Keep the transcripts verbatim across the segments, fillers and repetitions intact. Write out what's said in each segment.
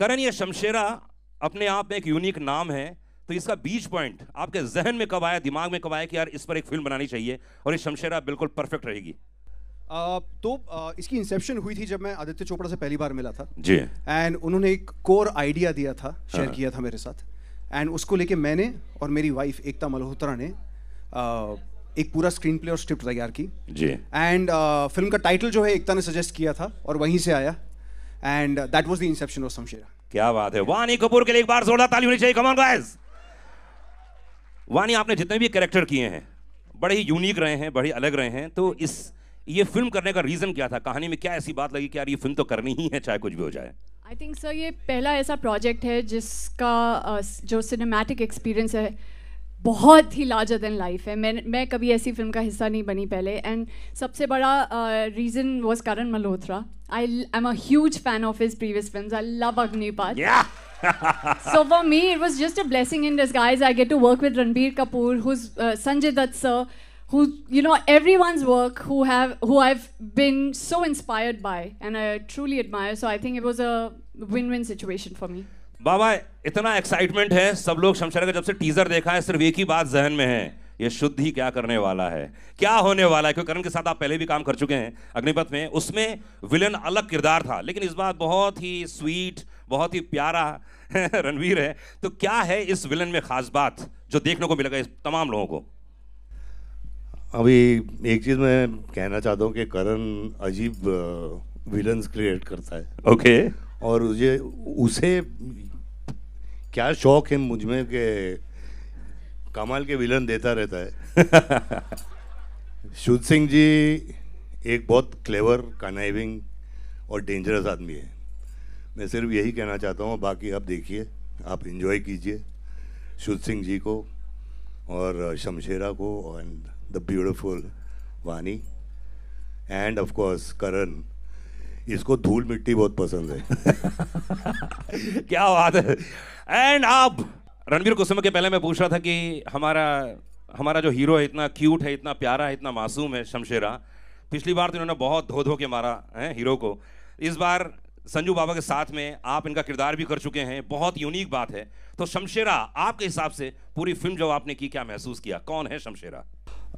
करण या शमशेरा अपने आप में एक यूनिक नाम है, तो इसका बीच पॉइंट आपके जहन में कब आया, दिमाग में कब आया कि यार इस पर एक फिल्म बनानी चाहिए और ये शमशेरा बिल्कुल परफेक्ट रहेगी? Uh, तो uh, इसकी इंसेप्शन हुई थी जब मैं आदित्य चोपड़ा से पहली बार मिला था जी, एंड उन्होंने एक कोर आइडिया दिया था, शेयर हाँ. किया था मेरे साथ, एंड उसको लेके मैंने और मेरी वाइफ एकता मल्होत्रा ने uh, एक पूरा स्क्रीन प्ले और स्क्रिप्ट तैयार की जी, एंड uh, फिल्म का टाइटल जो है एकता ने सजेस्ट किया था और वहीं से आया, and that was the inception of Shamshera. क्या बात है, वानी कपूर के लिए एक बार जोरदार ताली होनी चाहिए, कम ऑन गाइस। वानी, आपने जितने भी कैरेक्टर किए हैं बड़े ही यूनिक रहे हैं, बड़े अलग रहे हैं, तो इस ये फिल्म करने का रीजन क्या था? कहानी में क्या ऐसी बात लगी कि यार ये फिल्म तो करनी ही है चाहे कुछ भी हो जाए? आई थिंक सर ये पहला ऐसा प्रोजेक्ट है जिसका जो सिनेमैटिक एक्सपीरियंस है बहुत ही लार्जर देन लाइफ है। मैं मैं कभी ऐसी फिल्म का हिस्सा नहीं बनी पहले, एंड सबसे बड़ा reason was Karan Malhotra. I am a huge fan of his previous films, I love Agneepath. So for me it was just a blessing in disguise. I get to work with Ranbir Kapoor, who's uh, Sanjay Dutt sir, who, you know, everyone's work who have who I've been so inspired by and I truly admire. So I think it was a win-win situation for me. बाबा, इतना excitement है, सब लोग शमशेरा का जब से teaser देखा है सिर्फ एक ही बात जहन में है, ये शुद्ध ही क्या करने वाला है, क्या होने वाला है? क्योंकि करण के साथ आप पहले भी काम कर चुके हैं अग्निपथ में, उसमें विलन अलग किरदार था, लेकिन इस बार बहुत ही स्वीट, बहुत ही प्यारा रणवीर है। तो क्या है इस विलन में खास बात जो देखने को मिलेगा इस तमाम लोगों को? अभी एक चीज़ मैं कहना चाहता हूँ कि करण अजीब विलन्स क्रिएट करता है। Okay okay. और मुझे उसे क्या शौक है मुझ में कि कमाल के विलन देता रहता है। शुद्ध सिंह जी एक बहुत क्लेवर, कनाइविंग और डेंजरस आदमी है। मैं सिर्फ यही कहना चाहता हूँ, बाकी आप देखिए, आप एंजॉय कीजिए शुद्ध सिंह जी को और शमशेरा को and the beautiful Vaani and of course Karan. इसको धूल मिट्टी बहुत पसंद है। क्या बात है। एंड आप रणबीर कुसुम के पहले मैं पूछ रहा था कि हमारा हमारा जो हीरो है इतना क्यूट है, इतना प्यारा है, इतना मासूम है शमशेरा। पिछली बार तो इन्होंने बहुत धो धो के मारा है हीरो को, इस बार संजू बाबा के साथ में आप इनका किरदार भी कर चुके हैं, बहुत यूनिक बात है। तो शमशेरा आपके हिसाब से पूरी फिल्म जब आपने की, क्या महसूस किया, कौन है Shamshera?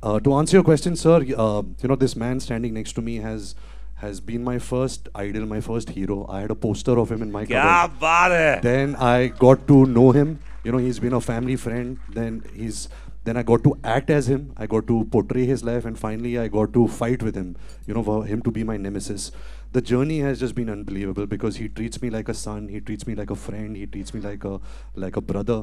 Uh, to answer your question, sir, uh, you know, this man standing next to me has has been my first idol, my first hero. I had a poster of him in my cupboard. Kya baat hai! Then I got to know him. You know, he's been a family friend. Then he's then I got to act as him. I got to portray his life, and finally I got to fight with him. You know, for him to be my nemesis. The journey has just been unbelievable because he treats me like a son. He treats me like a friend. He treats me like a like a brother.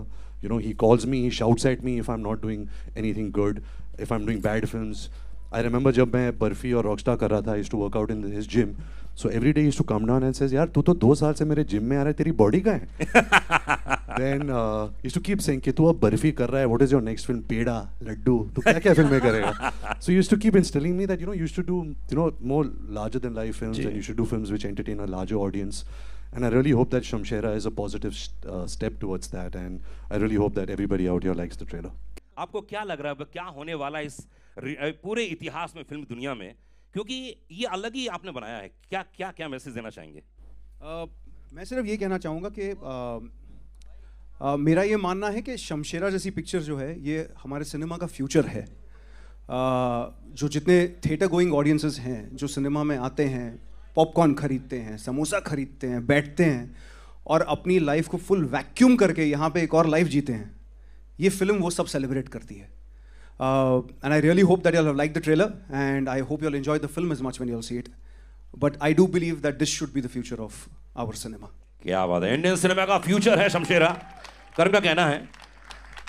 You know, he calls me. He shouts at me if I'm not doing anything good. If I'm doing bad films, I remember जब मैं बर्फी और Rockstar कर रहा था, I used to work out in his gym. So every day he used to come down and says, यार तू तो दो साल से मेरे जिम में आ रहा है, तेरी बॉडी कहाँ है? Then uh, he used to keep saying कि तू अब बर्फी कर रहा है, what is your next film? पेड़ा, लड्डू, तू क्या क्या फिल्में करेगा? So he used to keep instilling me that you know you should do you know more larger than life films, and you should do films which entertain a larger audience. And I really hope that Shamshera is a positive uh, step towards that, and I really hope that everybody out here likes the trailer. आपको क्या लग रहा है क्या होने वाला इस पूरे इतिहास में, फिल्म दुनिया में, क्योंकि ये अलग ही आपने बनाया है, क्या क्या क्या मैसेज देना चाहेंगे? uh, मैं सिर्फ ये कहना चाहूँगा कि uh, uh, मेरा ये मानना है कि शमशेरा जैसी पिक्चर जो है ये हमारे सिनेमा का फ्यूचर है। uh, जो जितने थिएटर गोइंग ऑडियंसेस हैं, जो सिनेमा में आते हैं, पॉपकॉर्न खरीदते हैं, समोसा खरीदते हैं, बैठते हैं और अपनी लाइफ को फुल वैक्यूम करके यहाँ पर एक और लाइफ जीते हैं, ये फिल्म वो सब सेलिब्रेट करती है। And I really hope that you will like the trailer and I hope you will enjoy the film as much when you will see it, but I do believe that this should be the future of our cinema. क्या बात है, Indian cinema का future है शमशेरा। करण का कहना है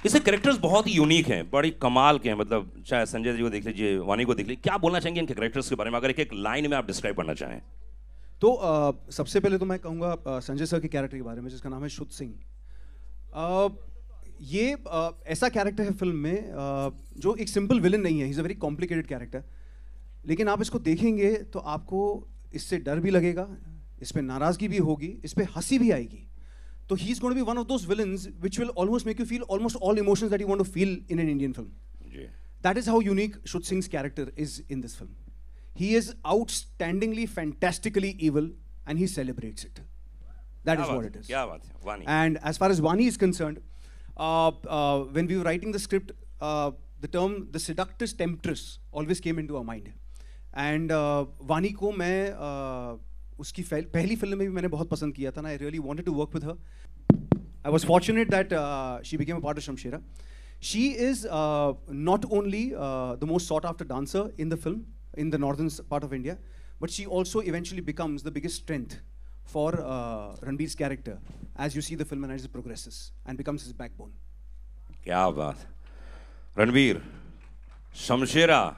इसके characters बहुत ही यूनिक हैं, बड़ी कमाल के हैं, मतलब चाहे संजय जी को देख लीजिए, वानी को देख लीजिए। क्या बोलना चाहेंगे इनके कैरेक्टर्स के बारे में, अगर एक एक लाइन में आप डिस्क्राइब करना चाहें तो? uh, सबसे पहले तो मैं कहूँगा uh, संजय सर के कैरेक्टर के बारे में जिसका नाम है शुद्ध सिंह। uh, ये आ, ऐसा कैरेक्टर है फिल्म में आ, जो एक सिंपल विलन नहीं है, he is a very complicated character, लेकिन आप इसको देखेंगे तो आपको इससे डर भी लगेगा, इस पर नाराज़गी भी होगी, इस पर हंसी भी आएगी। तो he is going to be one of those villains which will almost make you feel almost all emotions that you want to feel in an Indian film. That is how unique Shuddh Singh character is in this film. He is outstandingly fantastically evil and he celebrates it. That is what it is. And as far as Vaani is concerned, uh, uh, when we were writing the script, uh, the term the seductress temptress always came into our mind. And uh, Vaani ko main uh, uski pehli film mein bhi maine bahut pasand kiya tha, and I really wanted to work with her. I was fortunate that uh, she became a part of Shamshera. She is uh, not only uh, the most sought after dancer in the film in the northern part of India, but she also eventually becomes the biggest strength for uh, Ranbir's character as you see the film and as it progresses and becomes his backbone. Kya baat. Ranbir, Shamshera,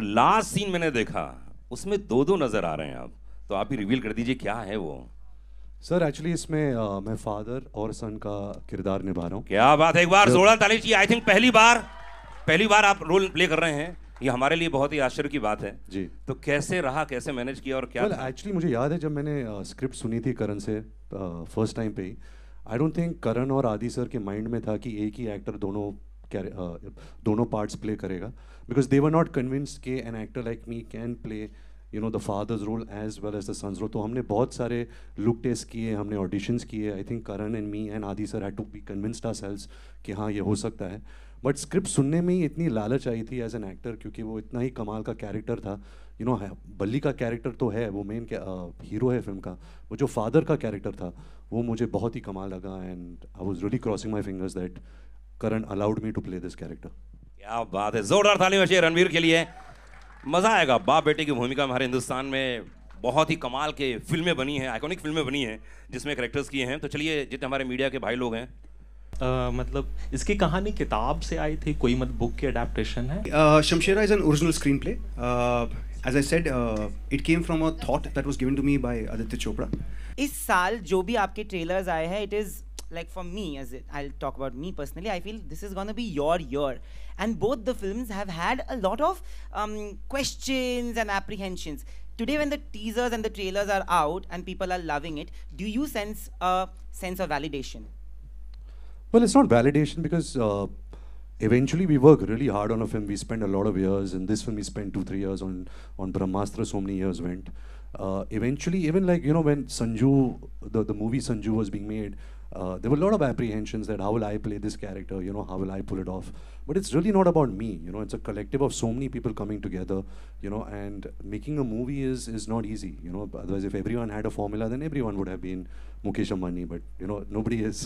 last scene मैंने देखा, उसमें दो दो नजर आ रहे हैं आप, तो आप ही रिवील कर दीजिए क्या है वो? Sir, actually इसमें uh, मैं father और son का किरदार निभा रहा हूँ. क्या बात है, एक बार जोरदार ताली चाहिए. I think पहली बार, पहली बार आप रोल प्ले कर रहे हैं. ये हमारे लिए बहुत ही आश्चर्य की बात है जी. तो कैसे रहा, कैसे मैनेज किया और क्या? well, actually मुझे याद है जब मैंने स्क्रिप्ट uh, सुनी थी करण से फर्स्ट टाइम पे ही, आई डोंट थिंक करण और आदि सर के माइंड में था कि एक ही एक्टर दोनों uh, दोनों पार्ट्स प्ले करेगा, because they were not convinced कि an actor like me can play you know the father's role as well as the son's role. तो हमने बहुत सारे लुक टेस्ट किए, हमने ऑडिशंस किए. I think Karan and me and Adi sir had to be convinced ourselves कि हाँ ये हो सकता है. बट स्क्रिप्ट सुनने में ही इतनी लालच आई थी एज एन एक्टर, क्योंकि वो इतना ही कमाल का कैरेक्टर था. यू नो बल्ली का कैरेक्टर तो है, वो मेन हीरो है फिल्म का. वो जो फादर का कैरेक्टर था वो मुझे बहुत ही कमाल लगा, and I was really crossing my fingers that Karan allowed me to play this character. क्या बात है, जोरदार ताली बजाइए रणबीर के लिए. मज़ा आएगा, बाप बेटे की भूमिका में हमारे हिंदुस्तान में बहुत ही कमाल के फिल्में बनी हैं, आइकॉनिक फिल्में बनी हैं जिसमें करेक्टर्स किए हैं. तो चलिए, जितने हमारे मीडिया के भाई लोग हैं, Uh, मतलब इसकी कहानी किताब से आई थी, कोई मत बुक की अडेप्टेशन है. Shamshera is an original screenplay. As I said, it came from a thought that was given to me by Aditya Chopra. इस साल जो भी आपके ट्रेलर्स आए हैं, it is like for me, as I will talk about me personally, I feel this is gonna be your year. And both the films have had a lot of questions and apprehensions. Today when the teasers and the trailers are out and people are loving it, do you sense a sense of validation? Well, it's not validation because uh, eventually we work really hard on a film. We spend a lot of years, and this film we spent two, three years on. On Brahmastra, so many years went. Uh, eventually, even like you know when Sanju, the the movie Sanju was being made, uh, there were a lot of apprehensions that how will I play this character? You know, how will I pull it off? But it's really not about me. You know, it's a collective of so many people coming together. You know, and making a movie is is not easy. You know, otherwise if everyone had a formula, then everyone would have been Mukesh Ambani. But you know, nobody is.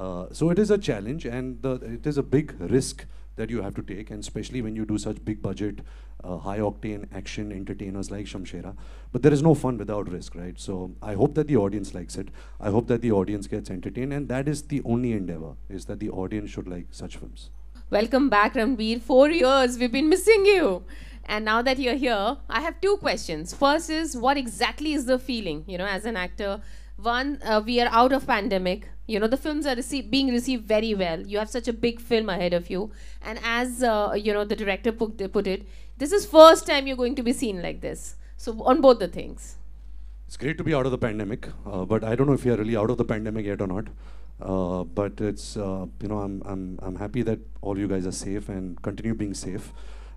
Uh, so it is a challenge, and the, it is a big risk that you have to take, and especially when you do such big budget, uh, high octane action entertainers like Shamshera. But there is no fun without risk, right? So I hope that the audience likes it. I hope that the audience gets entertained, and that is the only endeavor, is that the audience should like such films. Welcome back, Ranbir. Four years, we've been missing you. And now that you're here, I have two questions. First is, what exactly is the feeling, you know, as an actor? One, uh, we are out of pandemic. You know, the films are rece being received very well. You have such a big film ahead of you. And as, uh, you know, the director put, put it, this is first time you're going to be seen like this. So on both the things. It's great to be out of the pandemic. Uh, but I don't know if you're really out of the pandemic yet or not. Uh, but it's, uh, you know, I'm, I'm, I'm happy that all you guys are safe and continue being safe.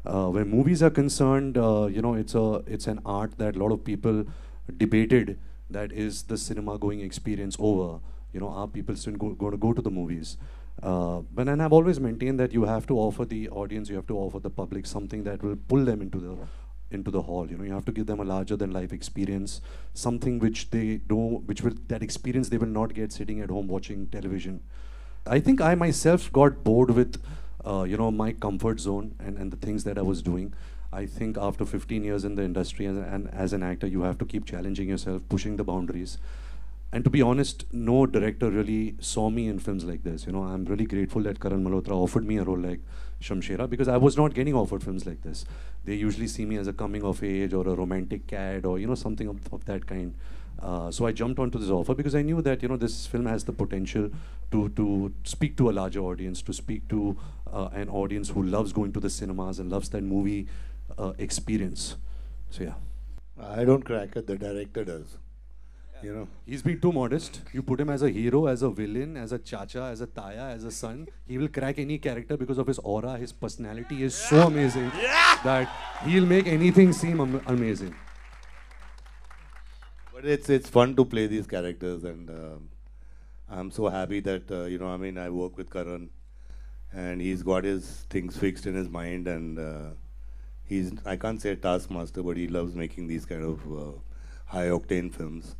Uh, when movies are concerned, uh, you know, it's, a, it's an art that a lot of people debated that is the cinema going experience over. You know, are people still go, going to go to the movies? Uh, but and I've always maintained that you have to offer the audience, you have to offer the public something that will pull them into the into the hall. You know, you have to give them a larger than life experience, something which they don't, which will that experience they will not get sitting at home watching television. I think I myself got bored with, uh, you know, my comfort zone and and the things that I was doing. I think after fifteen years in the industry and, and as an actor, you have to keep challenging yourself, pushing the boundaries. And to be honest, no director really saw me in films like this. You know, I'm really grateful that Karan Malhotra offered me a role like Shamshera, because I was not getting offered films like this. They usually see me as a coming of age or a romantic cad or, you know, something of, of that kind. Uh, so I jumped onto this offer because I knew that, you know, this film has the potential to, to speak to a larger audience, to speak to uh, an audience who loves going to the cinemas and loves that movie uh, experience. So, yeah. I don't crack it, the director does. You know, he's been too modest. You put him as a hero, as a villain, as a chacha, as a taya, as a son. He will crack any character because of his aura. His personality is so amazing yeah. that he'll make anything seem am amazing. But But it's it's fun to play these characters, and uh, I'm so happy that uh, you know, I mean, I work with Karan, and he's got his things fixed in his mind, and uh, he's, I can't say a taskmaster, but he loves making these kind of uh, high octane films.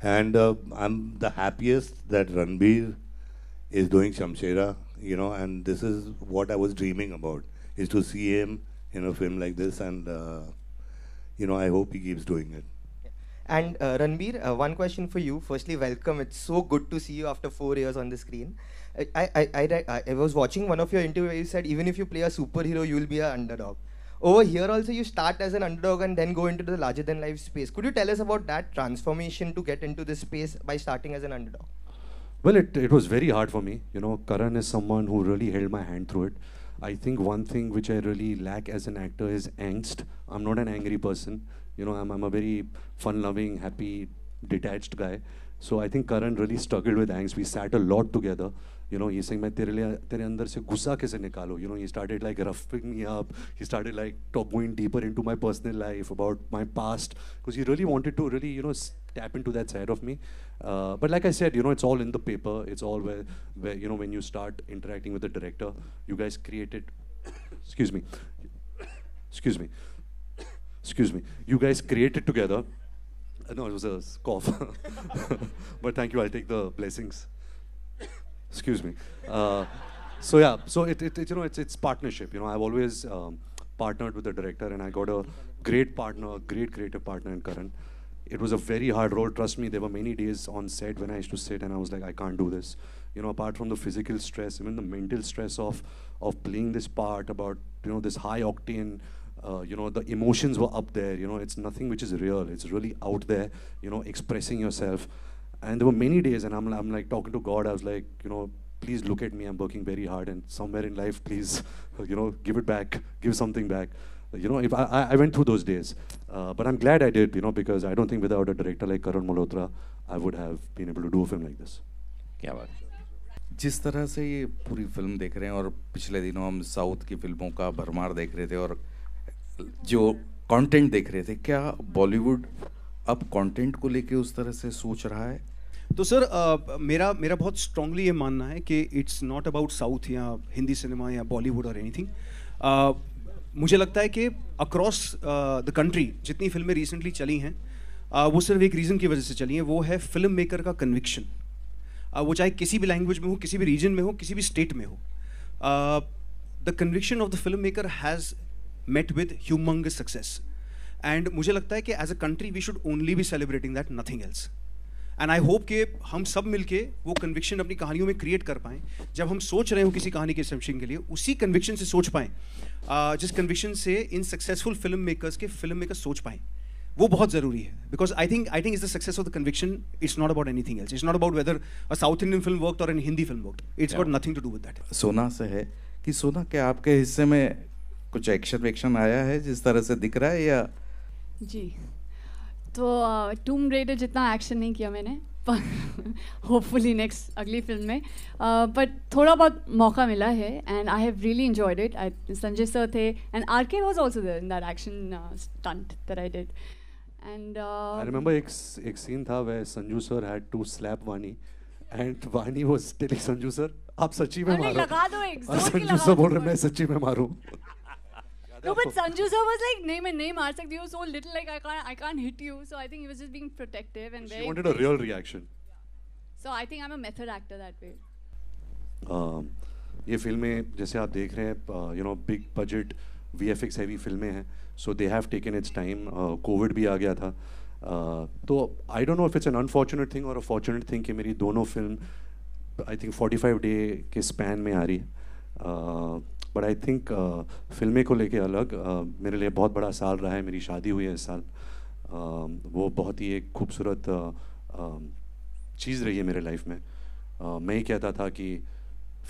And uh, I'm the happiest that Ranbir is doing Shamshera, you know, and this is what I was dreaming about, is to see him in a film like this, and uh, you know, I hope he keeps doing it. And uh, Ranbir, uh, one question for you. Firstly, welcome. It's so good to see you after four years on the screen. I, I, I, I, I was watching one of your interviews where you said, even if you play a superhero, you'll be an underdog. Over here also, you start as an underdog and then go into the larger-than-life space. Could you tell us about that transformation to get into this space by starting as an underdog? Well, it, it was very hard for me. You know, Karan is someone who really held my hand through it. I think one thing which I really lack as an actor is angst. I'm not an angry person. You know, I'm, I'm a very fun-loving, happy, detached guy. So I think Karan really struggled with angst. We sat a lot together. You know, he's saying, "Main tere liye, tere andar se gussa kaise nikalo?" You know, he started like roughing me up. He started like going deeper into my personal life, about my past, because he really wanted to really, you know, tap into that side of me. Uh, but like I said, you know, it's all in the paper. It's all where, where you know, when you start interacting with the director, you guys created, excuse me, excuse me, excuse me, you guys created together. Uh, no, it was a cough. But thank you, I'll take the blessings. Excuse me. Uh, so yeah, so it, it, it you know, it's it's partnership. You know, I've always um, partnered with the director, and I got a great partner, a great creative partner in Karan. It was a very hard role. Trust me, there were many days on set when I used to sit and I was like, I can't do this. You know, apart from the physical stress, even the mental stress of of playing this part, about, you know, this high octane. Uh, you know, the emotions were up there. You know, it's nothing which is real. It's really out there. You know, expressing yourself. And there were many days, and I'm, I'm like talking to God. I was like, you know, please look at me. I'm working very hard, and somewhere in life, please, you know, give it back, give something back. You know, if I, I went through those days, uh, but I'm glad I did, you know, because I don't think without a director like Karan Malhotra, I would have been able to do a film like this. क्या बात? जिस तरह से ये पूरी film देख रहे हैं, और पिछले दिनों हम साउथ की फिल्मों का भरमार देख रहे थे, और जो कंटेंट देख रहे थे, क्या बॉलीवुड अब कंटेंट को लेके उस तरह से सोच रहा है? तो सर, uh, मेरा मेरा बहुत स्ट्रांगली ये मानना है कि इट्स नॉट अबाउट साउथ या हिंदी सिनेमा या बॉलीवुड और एनीथिंग. uh, मुझे लगता है कि अक्रॉस द कंट्री जितनी फिल्में रिसेंटली चली हैं, uh, वो सिर्फ एक रीज़न की वजह से चली हैं, वो है फिल्म मेकर का कन्विक्शन. uh, वो चाहे किसी भी लैंग्वेज में हो, किसी भी रीजन में हो, किसी भी स्टेट में हो, the conviction of the film maker has met with humongous success. And मुझे लगता है कि as a country we should only be celebrating that, nothing else. And I hope कि हम सब मिलके वो कन्विक्शन अपनी कहानियों में क्रिएट कर पाएँ. जब हम सोच रहे हो किसी कहानी के समथिंग के लिए, उसी कन्विक्शन से सोच पाएँ, uh, जिस कन्विक्शन से इन सक्सेसफुल फिल्म मेकर्स के फिल्म मेकर्स सोच पाएँ, वो बहुत जरूरी है. Because I think I think is the success of the conviction. It's not about anything else. It's not about whether a south Indian film worked और an Hindi film worked. It's got nothing to do with that. सोना से है कि सोना, क्या आपके हिस्से में कुछ एक्शन वेक्शन आया है जिस तरह से दिख रहा है? या जी, तो टूम रेडर जितना एक्शन नहीं किया मैंने, पर होपफुली नेक्स्ट अगली फिल्म में, बट थोड़ा बहुत मौका मिला है. And I have really enjoyed it. Sanjay sir थे, and R K was also there in that action stunt that I did. And I remember एक एक सीन था where Sanju sir had to slap वानी, एंड वानी वाज टेलिंग संजू सर, आप सच्ची में मारो, लगा दो एक जोर की. संजू सर बोल रहे, मैं सच्ची में मारूं. No, but Sanju sir was like, "Nahi, main nahi maar sakti, you so little, like I can't, I can't hit you." So I think he was just being protective and. She wanted a real reaction. So I think I'm a method actor that way. Um, ये फिल्में जैसे आप देख रहे हैं, you know, big budget, V F X heavy फिल्में हैं, so they have taken its time. COVID भी आ गया था, तो I don't know if it's an unfortunate thing or a fortunate thing कि मेरी दोनों film, I think forty-five day के span में आ रही है. बट आई थिंक फिल्में को लेके अलग, uh, मेरे लिए बहुत बड़ा साल रहा है. मेरी शादी हुई है इस साल. uh, वो बहुत ही एक खूबसूरत uh, uh, चीज़ रही है मेरे लाइफ में. uh, मैं ही कहता था कि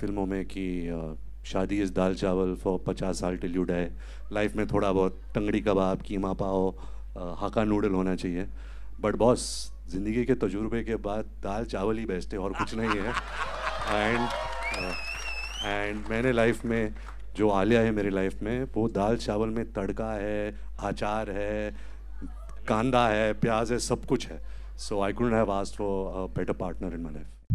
फिल्मों में कि uh, शादी इस दाल चावल फॉर पचास साल टिल यू डाई. लाइफ में थोड़ा बहुत टंगड़ी कबाब, कीमा पाव, uh, हक्का नूडल होना चाहिए. बट बॉस, ज़िंदगी के तजुर्बे के बाद दाल चावल ही बेस्ट है, और कुछ नहीं है. एंड एंड मैंने लाइफ में जो आलिया है मेरे लाइफ में, वो दाल चावल में तड़का है, अचार है, कांदा है, प्याज है, सब कुछ है. So I couldn't have asked for a better partner in my life.